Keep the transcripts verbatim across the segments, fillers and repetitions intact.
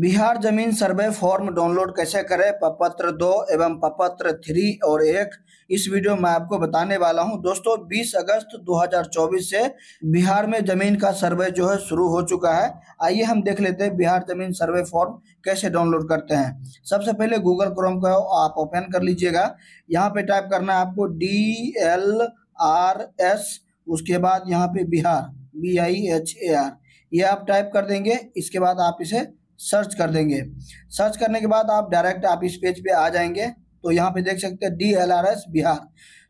बिहार जमीन सर्वे form download कैसे करें पपत्र दो एवं पपत्र थ्री और एक, इस वीडियो में आपको बताने वाला हूं। दोस्तों बीस अगस्त दो हज़ार चौबीस से बिहार में जमीन का सर्वे जो है शुरू हो चुका है। आइए हम देख लेते हैं बिहार जमीन सर्वे फॉर्म कैसे डाउनलोड करते हैं। सबसे पहले गूगल क्रोम का आप ओपन कर लीजिएगा। यहाँ पे टाइप करना है आपको डी एल आर एस, उसके बाद यहाँ पे Bihar B I H A R, ये आप टाइप कर देंगे। इसके बाद आप इसे सर्च कर देंगे। सर्च करने के बाद आप डायरेक्ट आप इस पेज पे आ जाएंगे। तो यहाँ पे देख सकते हैं D L R S Bihar,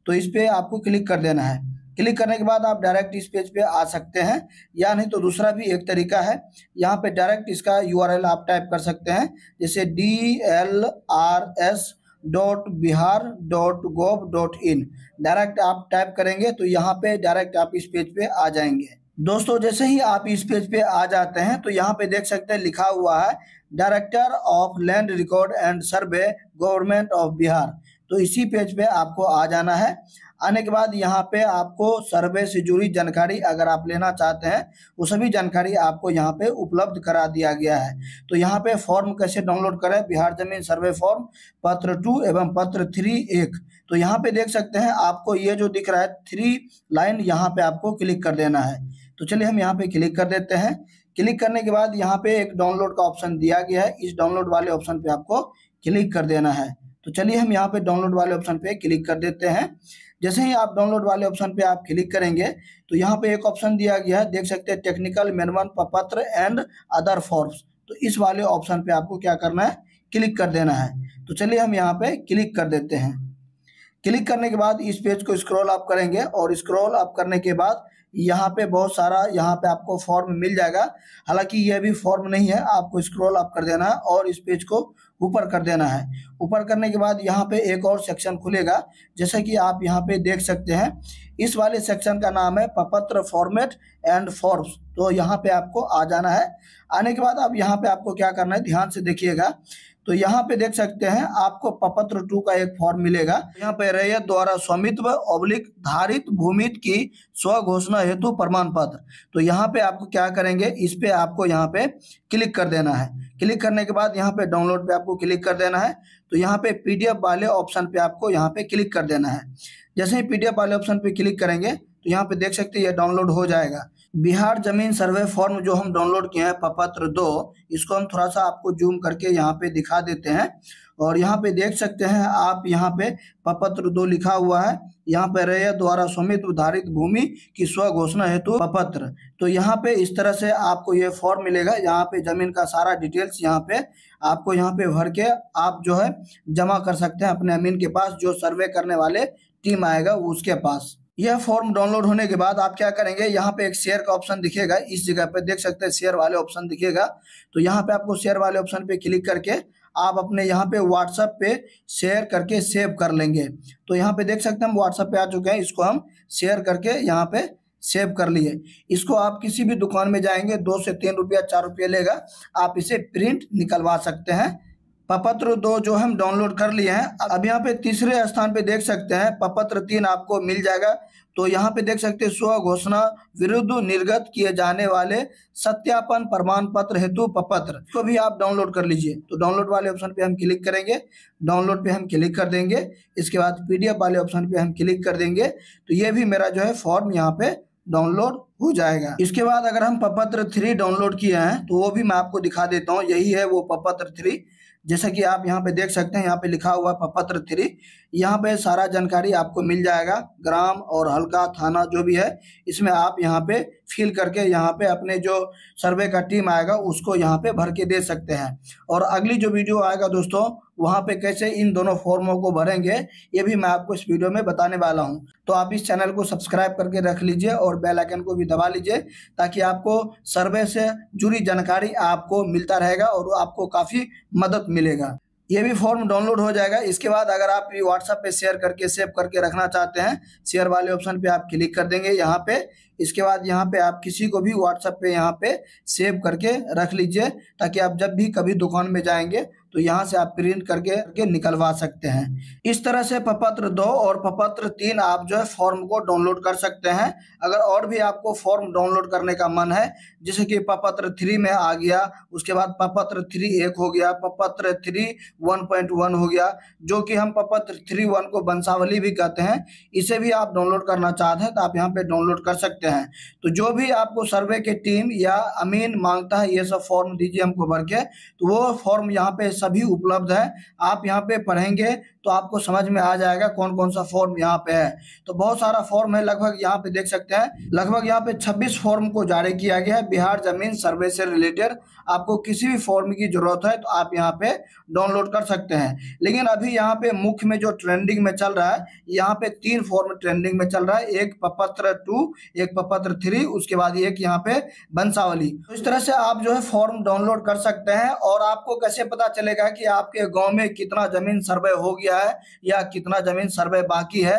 तो इस पे आपको क्लिक कर देना है। क्लिक करने के बाद आप डायरेक्ट इस पेज पे आ सकते हैं, या नहीं तो दूसरा भी एक तरीका है, यहाँ पे डायरेक्ट इसका यू आर एल आप टाइप कर सकते हैं, जैसे D L R S dot Bihar dot gov dot in direct आप टाइप करेंगे। तो यहाँ पे डायरेक्ट आप इस पेज पे आ जाएंगे। दोस्तों जैसे ही आप इस पेज पे आ जाते हैं तो यहाँ पे देख सकते हैं लिखा हुआ है director of land record and survey government of Bihar. तो इसी पेज पे आपको आ जाना है। आने के बाद यहाँ पे आपको सर्वे से जुड़ी जानकारी अगर आप लेना चाहते हैं वो सभी जानकारी आपको यहाँ पे उपलब्ध करा दिया गया है। तो यहाँ पे फॉर्म कैसे डाउनलोड करें बिहार जमीन सर्वे फॉर्म पत्र टू एवं पत्र थ्री एक, तो यहाँ पे देख सकते हैं आपको ये जो दिख रहा है थ्री लाइन, यहाँ पे आपको क्लिक कर देना है। तो चलिए हम यहाँ पे क्लिक कर देते हैं। क्लिक करने के बाद यहाँ पे एक डाउनलोड का ऑप्शन दिया गया है, इस डाउनलोड वाले ऑप्शन पे आपको क्लिक कर देना है। तो चलिए हम यहाँ पे डाउनलोड वाले ऑप्शन पे क्लिक कर देते हैं। जैसे ही आप डाउनलोड वाले ऑप्शन पे आप क्लिक करेंगे तो यहाँ पे एक ऑप्शन दिया गया है, देख सकते हैं टेक्निकल मैनुअल पपत्र एंड अदर फॉर्म्स, तो इस वाले ऑप्शन पे आपको क्या करना है, क्लिक कर देना है। तो चलिए हम यहाँ पे क्लिक कर देते हैं। क्लिक करने के बाद इस पेज को स्क्रॉल अप करेंगे और स्क्रॉल अप करने के बाद यहाँ पे बहुत सारा यहाँ पे आपको फॉर्म मिल जाएगा। हालांकि यह भी फॉर्म नहीं है, आपको स्क्रॉल अप कर देना है और इस पेज को ऊपर कर देना है। ऊपर करने के बाद यहाँ पे एक और सेक्शन खुलेगा, जैसा कि आप यहाँ पे देख सकते हैं। इस वाले सेक्शन का नाम है पपत्र फॉर्मेट एंड फॉर्म्स, तो यहाँ पे आपको आ जाना है। आने के बाद अब यहाँ पे आपको क्या करना है, ध्यान से देखिएगा। तो यहाँ पे देख सकते हैं आपको पपत्र टू का एक फॉर्म मिलेगा। यहाँ पे रैयत द्वारा स्वामित्व अब्लिक धारित भूमि की स्व घोषणा हेतु प्रमाण पत्र, तो यहाँ पे आपको क्या करेंगे, इस पे आपको यहाँ पे क्लिक कर देना है। क्लिक करने के बाद यहाँ पे डाउनलोड पे आपको क्लिक कर देना है। तो यहाँ पे पी डी एफ वाले ऑप्शन पे आपको यहाँ पे क्लिक कर देना है। जैसे ही पी डी एफ वाले ऑप्शन पे क्लिक करेंगे तो यहाँ पे देख सकते हैं ये डाउनलोड हो जाएगा। बिहार जमीन सर्वे फॉर्म जो हम डाउनलोड किए हैं पपत्र दो, इसको हम थोड़ा सा आपको जूम करके यहाँ पे दिखा देते हैं। और यहाँ पे देख सकते हैं आप यहाँ पे पपत्र दो लिखा हुआ है, यहाँ पे रैयत द्वारा स्वामित्व धारित भूमि की स्व घोषणा हेतु पपत्र, तो यहाँ पे इस तरह से आपको ये फॉर्म मिलेगा। यहाँ पे जमीन का सारा डिटेल्स यहाँ पे आपको यहाँ पे भर के आप जो है जमा कर सकते हैं अपने अमीन के पास, जो सर्वे करने वाले टीम आएगा उसके पास। यह फॉर्म डाउनलोड होने के बाद आप क्या करेंगे, यहाँ पे एक शेयर का ऑप्शन दिखेगा, इस जगह पे देख सकते हैं शेयर वाले ऑप्शन दिखेगा। तो यहाँ पे आपको शेयर वाले ऑप्शन पे क्लिक करके आप अपने यहाँ पे व्हाट्सएप पे शेयर करके सेव कर लेंगे। तो यहाँ पे देख सकते हैं हम व्हाट्सएप पे आ चुके हैं, इसको हम शेयर करके यहाँ पे सेव कर लिए। इसको आप किसी भी दुकान में जाएंगे, दो से तीन रुपया चार रुपया लेगा, आप इसे प्रिंट निकलवा सकते हैं। पपत्र दो जो हम डाउनलोड कर लिए हैं, अब यहाँ पे तीसरे स्थान पे देख सकते हैं पपत्र तीन आपको मिल जाएगा। तो यहाँ पे देख सकते हैं स्व घोषणा विरुद्ध निर्गत किए जाने वाले सत्यापन प्रमाण पत्र हेतु पपत्र, इसको भी आप डाउनलोड कर लीजिए। तो डाउनलोड वाले ऑप्शन पे हम क्लिक करेंगे, डाउनलोड पे हम क्लिक कर देंगे। इसके बाद पी डी एफ वाले ऑप्शन पे हम क्लिक कर देंगे। तो ये भी मेरा जो है फॉर्म यहाँ पे डाउनलोड हो जाएगा। इसके बाद अगर हम पपत्र थ्री डाउनलोड किए हैं तो वो भी मैं आपको दिखा देता हूँ। यही है वो पपत्र थ्री, जैसा कि आप यहाँ पे देख सकते हैं, यहाँ पे लिखा हुआ पपत्र थ्री, यहाँ पे सारा जानकारी आपको मिल जाएगा। ग्राम और हल्का थाना जो भी है इसमें आप यहाँ पे फिल करके यहाँ पे अपने जो सर्वे का टीम आएगा उसको यहाँ पे भर के दे सकते हैं। और अगली जो वीडियो आएगा दोस्तों, वहाँ पे कैसे इन दोनों फॉर्मों को भरेंगे ये भी मैं आपको इस वीडियो में बताने वाला हूँ। तो आप इस चैनल को सब्सक्राइब करके रख लीजिए और बेल आइकन को भी दबा लीजिए, ताकि आपको सर्वे से जुड़ी जानकारी आपको मिलता रहेगा और आपको काफ़ी मदद मिलेगा। ये भी फॉर्म डाउनलोड हो जाएगा। इसके बाद अगर आप ये व्हाट्सएप पे शेयर करके सेव करके रखना चाहते हैं, शेयर वाले ऑप्शन पे आप क्लिक कर देंगे। यहाँ पे इसके बाद यहाँ पे आप किसी को भी व्हाट्सएप पे यहाँ पे सेव करके रख लीजिए, ताकि आप जब भी कभी दुकान में जाएंगे तो यहाँ से आप प्रिंट करके के निकलवा सकते हैं। इस तरह से पपत्र दो और पपत्र तीन आप जो है फॉर्म को डाउनलोड कर सकते हैं। अगर और भी आपको फॉर्म डाउनलोड करने का मन है, जैसे कि पपत्र थ्री में आ गया, उसके बाद पपत्र थ्री एक हो गया, पपत्र थ्री वन पॉइंट वन हो गया, जो कि हम पपत्र थ्री वन को वंशावली भी कहते हैं, इसे भी आप डाउनलोड करना चाहते हैं तो आप यहाँ पे डाउनलोड कर सकते हैं। तो जो भी आपको सर्वे के टीम या अमीन मांगता है ये सब फॉर्म दीजिए हमको भर के, तो वो फॉर्म यहाँ पे सभी उपलब्ध है। आप यहाँ पे पढ़ेंगे तो आपको समझ में आ जाएगा कौन कौन सा फॉर्म यहाँ पे है। तो बहुत सारा फॉर्म है, लगभग यहाँ पे देख सकते हैं, लगभग यहाँ पे छब्बीस फॉर्म को जारी किया गया है बिहार जमीन सर्वे से रिलेटेड। आपको किसी भी फॉर्म की जरूरत है तो आप यहाँ पे डाउनलोड कर सकते हैं। लेकिन अभी यहाँ पे मुख्य में जो ट्रेंडिंग में चल रहा है, यहाँ पे तीन फॉर्म ट्रेंडिंग में चल रहा है, एक पपत्र टू, एक पपत्र थ्री, उसके बाद एक यहाँ पे वंशावली। तो इस तरह से आप जो है फॉर्म डाउनलोड कर सकते हैं। और आपको कैसे पता चलेगा कि आपके गाँव में कितना जमीन सर्वे हो गया है या कितना जमीन सर्वे बाकी है,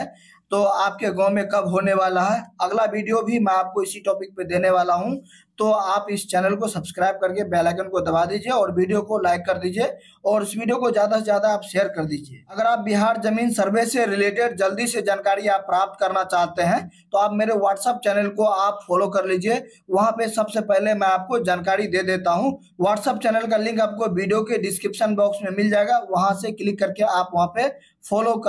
तो आपके गांव में कब होने वाला है, अगला वीडियो भी मैं आपको इसी टॉपिक पे देने वाला हूं। तो आप इस चैनल को सब्सक्राइब करके बेल आइकन को दबा दीजिए और वीडियो को लाइक कर दीजिए और इस वीडियो को ज़्यादा से ज़्यादा आप शेयर कर दीजिए। अगर आप बिहार जमीन सर्वे से रिलेटेड जल्दी से जानकारी आप प्राप्त करना चाहते हैं तो आप मेरे व्हाट्सअप चैनल को आप फॉलो कर लीजिए, वहाँ पे सबसे पहले मैं आपको जानकारी दे देता हूँ। व्हाट्सअप चैनल का लिंक आपको वीडियो के डिस्क्रिप्शन बॉक्स में मिल जाएगा, वहाँ से क्लिक करके आप वहाँ पर फॉलो कर